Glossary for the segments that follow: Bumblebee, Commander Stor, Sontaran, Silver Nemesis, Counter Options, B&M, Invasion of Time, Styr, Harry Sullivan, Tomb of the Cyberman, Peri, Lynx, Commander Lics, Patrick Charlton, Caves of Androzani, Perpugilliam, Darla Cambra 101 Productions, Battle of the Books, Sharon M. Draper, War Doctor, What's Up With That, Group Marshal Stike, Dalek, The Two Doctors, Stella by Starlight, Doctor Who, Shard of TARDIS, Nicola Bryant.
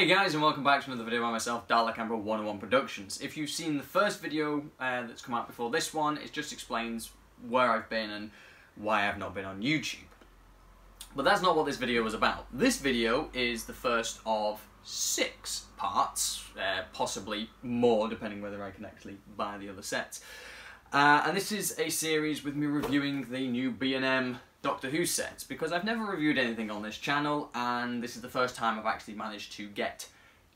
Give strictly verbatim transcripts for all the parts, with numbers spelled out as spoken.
Hey guys, and welcome back to another video by myself, Darla Cambra one oh one Productions. If you've seen the first video uh, that's come out before this one, it just explains where I've been and why I've not been on YouTube. But that's not what this video was about. This video is the first of six parts, uh, possibly more depending whether I can actually buy the other sets. Uh, and this is a series with me reviewing the new B and M Doctor Who sets, because I've never reviewed anything on this channel, and this is the first time I've actually managed to get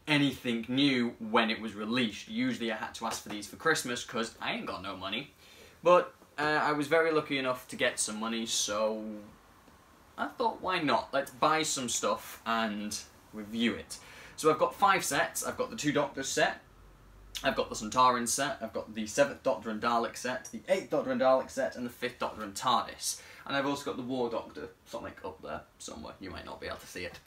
anything new when it was released. Usually I had to ask for these for Christmas, because I ain't got no money. But uh, I was very lucky enough to get some money, so I thought, why not? Let's buy some stuff and review it. So I've got five sets. I've got the Two Doctors set, I've got the Sontaran set, I've got the seventh Doctor and Dalek set, the eighth Doctor and Dalek set, and the fifth Doctor and TARDIS. And I've also got the War Doctor, Sonic, up there somewhere. You might not be able to see it.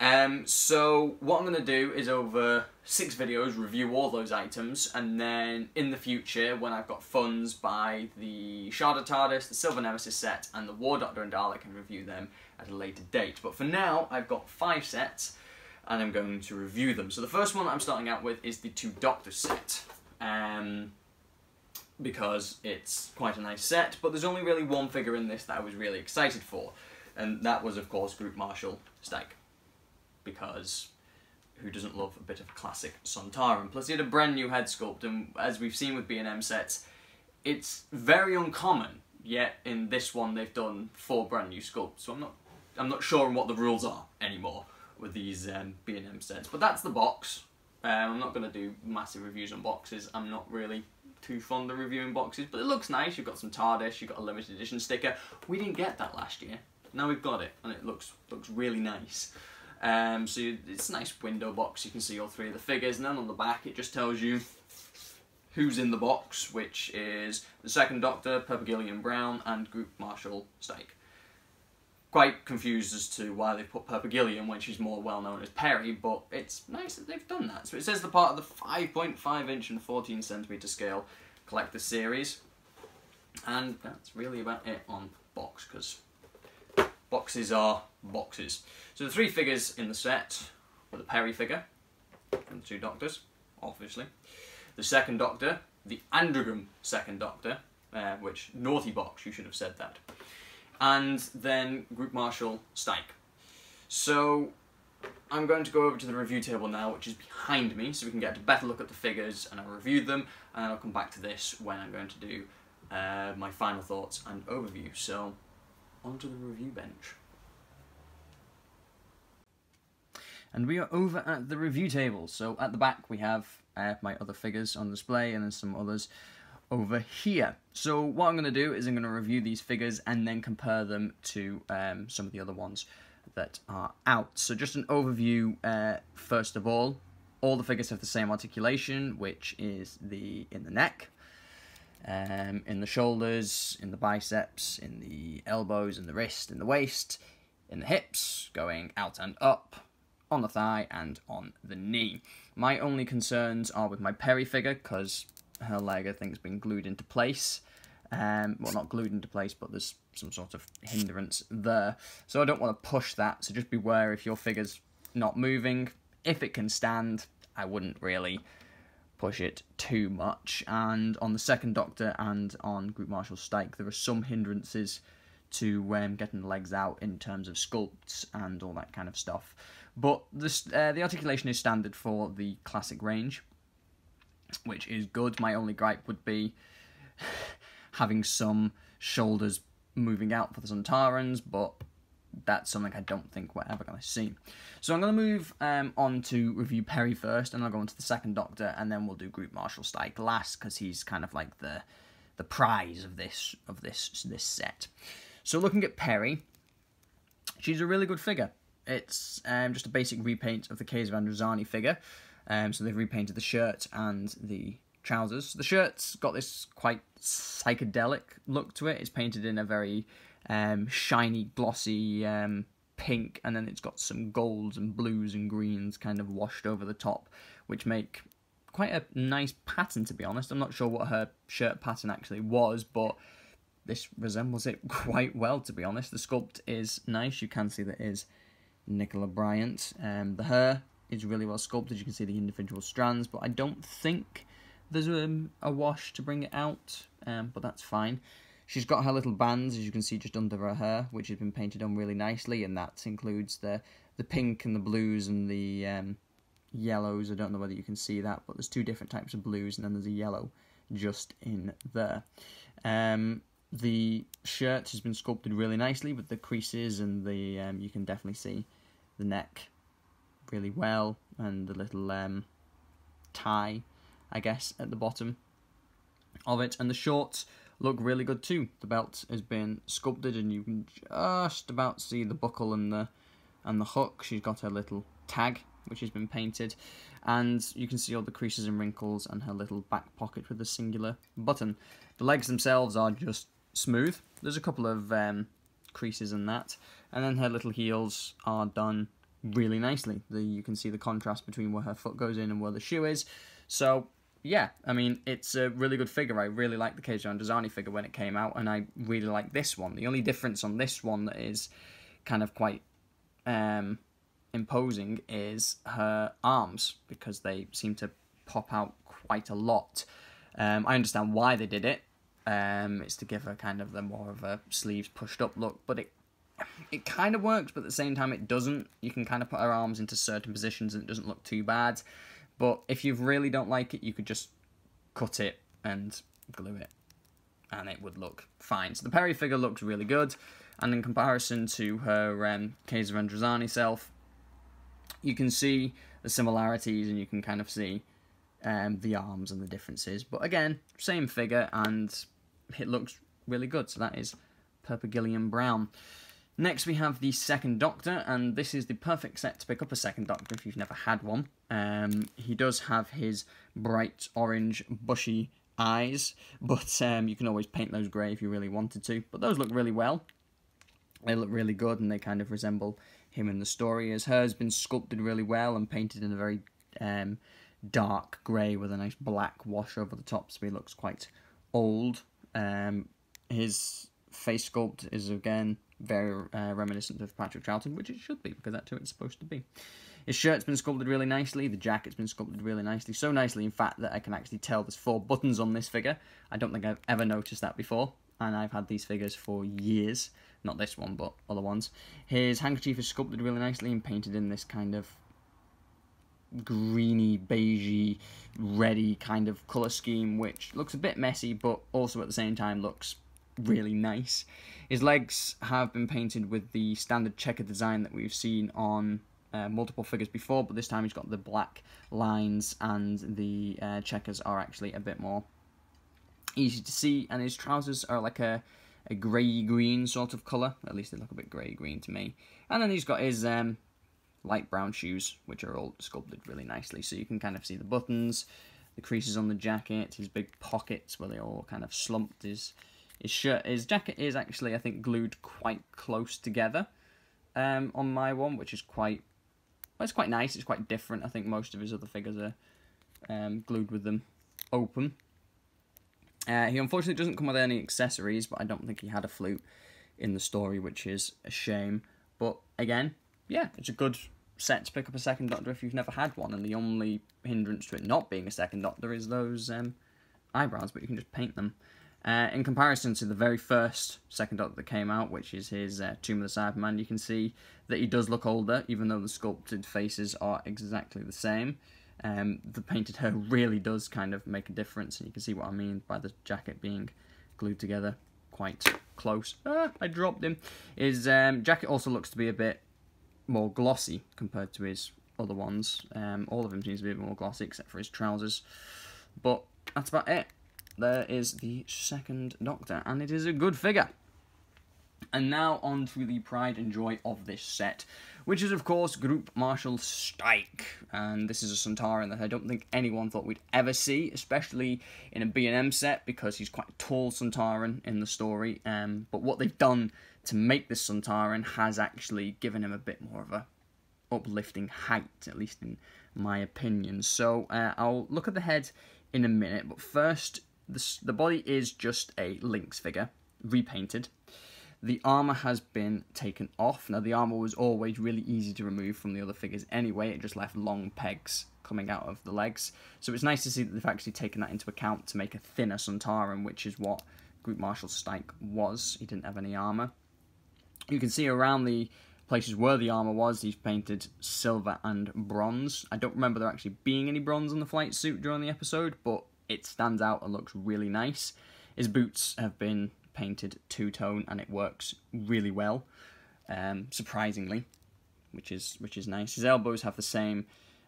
Um, so what I'm going to do is, over six videos, review all those items, and then in the future, when I've got funds, buy the Shard of TARDIS, the Silver Nemesis set, and the War Doctor and Dalek, and review them at a later date. But for now, I've got five sets, and I'm going to review them. So the first one that I'm starting out with is the Two Doctors set, um, because it's quite a nice set, but there's only really one figure in this that I was really excited for, and that was, of course, Group Marshal Stike, because who doesn't love a bit of classic Sontaran? Plus he had a brand new head sculpt, and as we've seen with B and M sets, it's very uncommon, yet in this one they've done four brand new sculpts, so I'm not, I'm not sure on what the rules are anymore with these um, B and M sets. But that's the box. Um, I'm not going to do massive reviews on boxes. I'm not really too fond of reviewing boxes, but it looks nice. You've got some TARDIS, you've got a limited edition sticker. We didn't get that last year. Now we've got it, and it looks looks really nice. Um, so you, it's a nice window box. You can see all three of the figures, and then on the back it just tells you who's in the box, which is the Second Doctor, Perpugilliam Brown, and Group Marshal Stike. Quite confused as to why they've put Perpugilliam when she's more well known as Peri, but it's nice that they've done that. So it says the part of the five point five inch and fourteen centimeter scale collector series, and that's really about it on box, because boxes are boxes. So the three figures in the set were the Peri figure, and the Two Doctors, obviously, the Second Doctor, the Androgram Second Doctor, uh, which, naughty box, you should have said that, and then Group Marshal Stike. So I'm going to go over to the review table now, which is behind me, so we can get a better look at the figures, and I'll review them, and I'll come back to this when I'm going to do uh, my final thoughts and overview. So onto the review bench. And we are over at the review table. So at the back we have uh, my other figures on display, and then some others over here. So what I'm going to do is I'm going to review these figures and then compare them to um, some of the other ones that are out. So just an overview, uh, first of all, all the figures have the same articulation, which is the in the neck, um, in the shoulders, in the biceps, in the elbows, in the wrist, in the waist, in the hips, going out and up, on the thigh and on the knee. My only concerns are with my Peri figure, because her leg, I think, has been glued into place. Um, well, not glued into place, but there's some sort of hindrance there. So I don't want to push that, so just beware if your figure's not moving. If it can stand, I wouldn't really push it too much. And on the Second Doctor and on Group Marshal Stike, there are some hindrances to um, getting the legs out in terms of sculpts and all that kind of stuff. But this, uh, the articulation is standard for the classic range, which is good. My only gripe would be having some shoulders moving out for the Sontarans, but that's something I don't think we're ever going to see. So I'm going to move um, on to review Peri first, and I'll go on to the Second Doctor, and then we'll do Group Marshal Stike last, because he's kind of like the the prize of this of this this set. So looking at Peri, she's a really good figure. It's um, just a basic repaint of the Caves of Androzani figure. Um, so they've repainted the shirt and the trousers. The shirt's got this quite psychedelic look to it. It's painted in a very um, shiny, glossy um, pink, and then it's got some golds and blues and greens kind of washed over the top, which make quite a nice pattern, to be honest. I'm not sure what her shirt pattern actually was, but this resembles it quite well, to be honest. The sculpt is nice. You can see that it is Nicola Bryant. Um, the hair is really well sculpted. You can see the individual strands, but I don't think there's a, a wash to bring it out, um, but that's fine. She's got her little bands, as you can see, just under her hair, which has been painted on really nicely, and that includes the, the pink and the blues and the um, yellows. I don't know whether you can see that, but there's two different types of blues, and then there's a yellow just in there. Um, the shirt has been sculpted really nicely with the creases, and the um, you can definitely see the neck really well, and the little um, tie, I guess, at the bottom of it, and the shorts look really good too. The belt has been sculpted, and you can just about see the buckle and the and the hook. She's got her little tag, which has been painted, and you can see all the creases and wrinkles, and her little back pocket with a singular button. The legs themselves are just smooth. There's a couple of um, creases in that, and then her little heels are done really nicely. The, you can see the contrast between where her foot goes in and where the shoe is. So, yeah, I mean, it's a really good figure. I really like the Caves of Androzani figure when it came out, and I really like this one. The only difference on this one that is kind of quite um, imposing is her arms, because they seem to pop out quite a lot. Um, I understand why they did it. Um, it's to give her kind of the more of a sleeves pushed up look, but it it kind of works, but at the same time it doesn't. You can kind of put her arms into certain positions and it doesn't look too bad. But if you really don't like it, you could just cut it and glue it, and it would look fine. So the Peri figure looks really good, and in comparison to her um, Caves of Androzani self, you can see the similarities, and you can kind of see um, the arms and the differences. But again, same figure, and it looks really good. So that is Perpugilliam Brown. Next we have the Second Doctor, and this is the perfect set to pick up a Second Doctor if you've never had one. Um, he does have his bright orange bushy eyes, but um, you can always paint those grey if you really wanted to. But those look really well. They look really good, and they kind of resemble him in the story. His hair has been sculpted really well and painted in a very um, dark grey with a nice black wash over the top, so he looks quite old. Um, his face sculpt is, again, very uh, reminiscent of Patrick Charlton, which it should be, because that's who it's supposed to be. His shirt's been sculpted really nicely, the jacket's been sculpted really nicely, so nicely, in fact, that I can actually tell there's four buttons on this figure. I don't think I've ever noticed that before, and I've had these figures for years. Not this one, but other ones. His handkerchief is sculpted really nicely and painted in this kind of greeny, beigey, reddy kind of colour scheme, which looks a bit messy, but also at the same time looks really nice. His legs have been painted with the standard checker design that we've seen on uh, multiple figures before, but this time he's got the black lines, and the uh, checkers are actually a bit more easy to see, and his trousers are like a, a grey-green sort of colour. At least they look a bit grey-green to me. And then he's got his um, light brown shoes, which are all sculpted really nicely, so you can kind of see the buttons, the creases on the jacket, his big pockets where they all kind of slumped, his His shirt, his jacket is actually, I think, glued quite close together um, on my one, which is quite, well, it's quite nice, it's quite different. I think most of his other figures are um, glued with them open. Uh, he unfortunately doesn't come with any accessories, but I don't think he had a flute in the story, which is a shame. But again, yeah, it's a good set to pick up a Second Doctor if you've never had one, and the only hindrance to it not being a Second Doctor is those um, eyebrows, but you can just paint them. Uh, in comparison to the very first Second Doctor that came out, which is his uh, Tomb of the Cyberman, you can see that he does look older, even though the sculpted faces are exactly the same. Um, the painted hair really does kind of make a difference, and you can see what I mean by the jacket being glued together quite close. Ah, I dropped him. His um, jacket also looks to be a bit more glossy compared to his other ones. Um, all of him seems to be a bit more glossy, except for his trousers. But that's about it. There is the Second Doctor, and it is a good figure. And now on to the pride and joy of this set, which is, of course, Group Marshal Stike. And this is a Sontaran that I don't think anyone thought we'd ever see, especially in a B and M set, because he's quite a tall Sontaran in the story. Um, but what they've done to make this Sontaran has actually given him a bit more of a uplifting height, at least in my opinion. So uh, I'll look at the head in a minute, but first, The, the body is just a Lynx figure, repainted. The armor has been taken off. Now, the armor was always really easy to remove from the other figures anyway. It just left long pegs coming out of the legs. So it's nice to see that they've actually taken that into account to make a thinner Sontaran, which is what Group Marshal Stike was. He didn't have any armor. You can see around the places where the armor was, he's painted silver and bronze. I don't remember there actually being any bronze on the flight suit during the episode, but it stands out and looks really nice. His boots have been painted two-tone, and it works really well, um, surprisingly, which is which is nice. His elbows have the same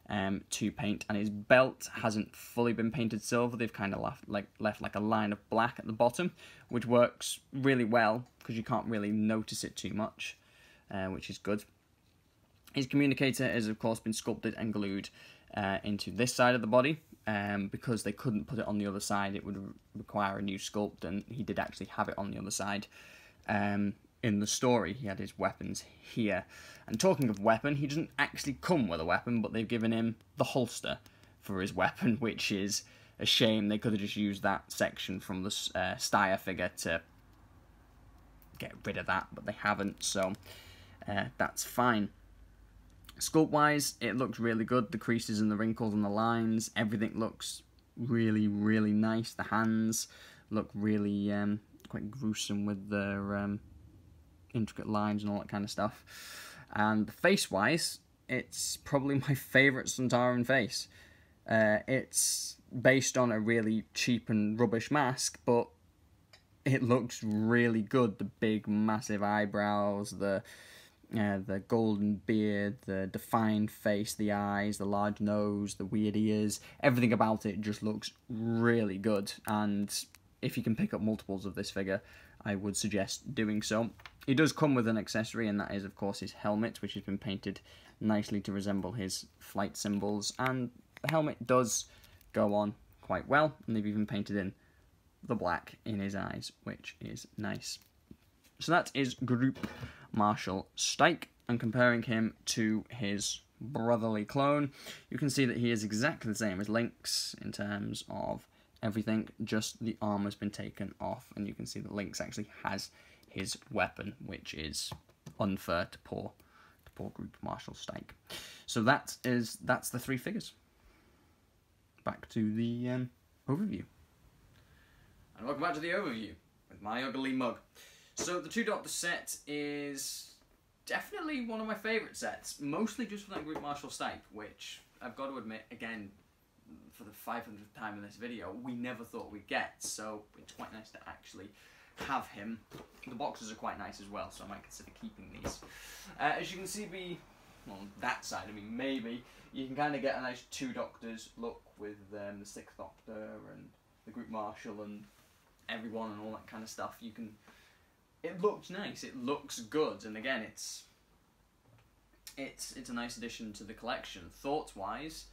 um, two paint, and his belt hasn't fully been painted silver. They've kind of left like left like a line of black at the bottom, which works really well because you can't really notice it too much, uh, which is good. His communicator has of course been sculpted and glued uh, into this side of the body. Um, because they couldn't put it on the other side, it would re require a new sculpt, and he did actually have it on the other side. Um, in the story, he had his weapons here. And talking of weapon, he doesn't actually come with a weapon, but they've given him the holster for his weapon, which is a shame. They could have just used that section from the uh, Styr figure to get rid of that, but they haven't, so uh, that's fine. Sculpt-wise, it looks really good. The creases and the wrinkles and the lines, everything looks really, really nice. The hands look really um, quite gruesome with their um, intricate lines and all that kind of stuff. And face-wise, it's probably my favourite Sontaran face. Uh, it's based on a really cheap and rubbish mask, but it looks really good. The big, massive eyebrows, the... Uh, the golden beard, the defined face, the eyes, the large nose, the weird ears, everything about it just looks really good. And if you can pick up multiples of this figure, I would suggest doing so. He does come with an accessory, and that is, of course, his helmet, which has been painted nicely to resemble his flight symbols. And the helmet does go on quite well, and they've even painted in the black in his eyes, which is nice. So that is Group Marshal Stike, and comparing him to his brotherly clone, you can see that he is exactly the same as Lynx in terms of everything, just the armor's been taken off, and you can see that Lynx actually has his weapon, which is unfair to poor, to poor Group Marshal Stike. So that is, that's the three figures. Back to the um, overview. And welcome back to the overview with my ugly mug. So the Two Doctors set is definitely one of my favourite sets, mostly just for that Group Marshal Stike, which I've got to admit, again, for the five hundredth time in this video, we never thought we'd get, so it's quite nice to actually have him. The boxes are quite nice as well, so I might consider keeping these. Uh, as you can see, we, well, on that side, I mean, maybe, you can kind of get a nice Two Doctors look with um, the Sixth Doctor and the Group Marshal and everyone and all that kind of stuff. You can... It looks nice, it looks good, and again, it's it's it's a nice addition to the collection. Thoughts-wise,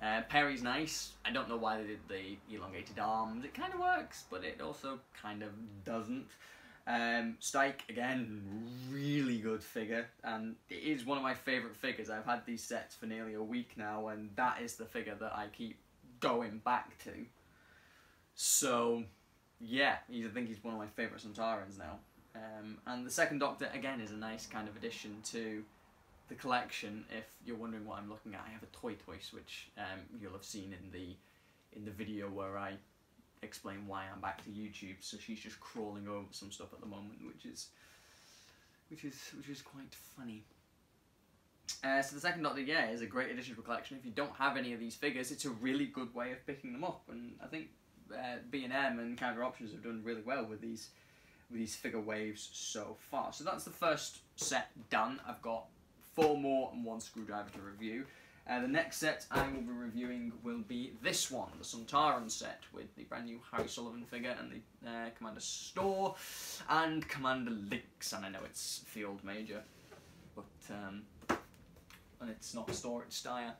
uh, Peri's nice. I don't know why they did the elongated arms. It kind of works, but it also kind of doesn't. Um, Stike, again, really good figure, and it is one of my favourite figures. I've had these sets for nearly a week now, and that is the figure that I keep going back to. So, yeah, I think he's one of my favourite Sontarans now. Um, and the Second Doctor, again, is a nice kind of addition to the collection. If you're wondering what I'm looking at, I have a Toy Toy Switch, um, you'll have seen in the in the video where I explain why I'm back to YouTube. So she's just crawling over some stuff at the moment, which is which is which is quite funny. Uh, so the Second Doctor, yeah, is a great addition to the collection. If you don't have any of these figures, it's a really good way of picking them up, and I think uh, B and M and Counter Options have done really well with these. With these figure waves so far. So that's the first set done. I've got four more and one screwdriver to review. Uh, the next set I will be reviewing will be this one, the Sontaran set, with the brand new Harry Sullivan figure and the uh, Commander Stor and Commander Lics, and I know it's Field Major, but um, and it's not Stor, it's Styr.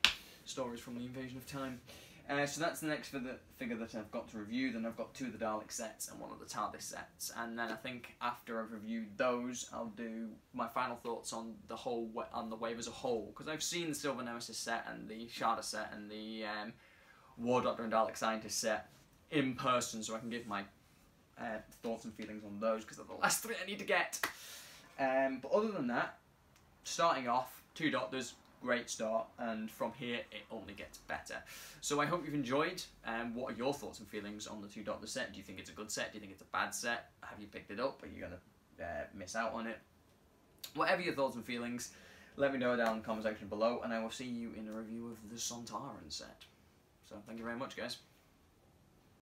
Stor is from the Invasion of Time. Uh, so that's the next figure, figure that I've got to review. Then I've got two of the Dalek sets and one of the TARDIS sets. And then I think after I've reviewed those, I'll do my final thoughts on the whole on the wave as a whole. Because I've seen the Silver Nemesis set and the Shard set and the um, War Doctor and Dalek Scientist set in person, so I can give my uh, thoughts and feelings on those, because they're the last three I need to get. Um, but other than that, starting off, Two Doctors, great start, and from here it only gets better. So I hope you've enjoyed. Um, what are your thoughts and feelings on the Two Doctors set? Do you think it's a good set? Do you think it's a bad set? Have you picked it up? Are you going to uh, miss out on it? Whatever your thoughts and feelings, let me know down in the comment section below, and I will see you in a review of the Sontaran set. So thank you very much, guys.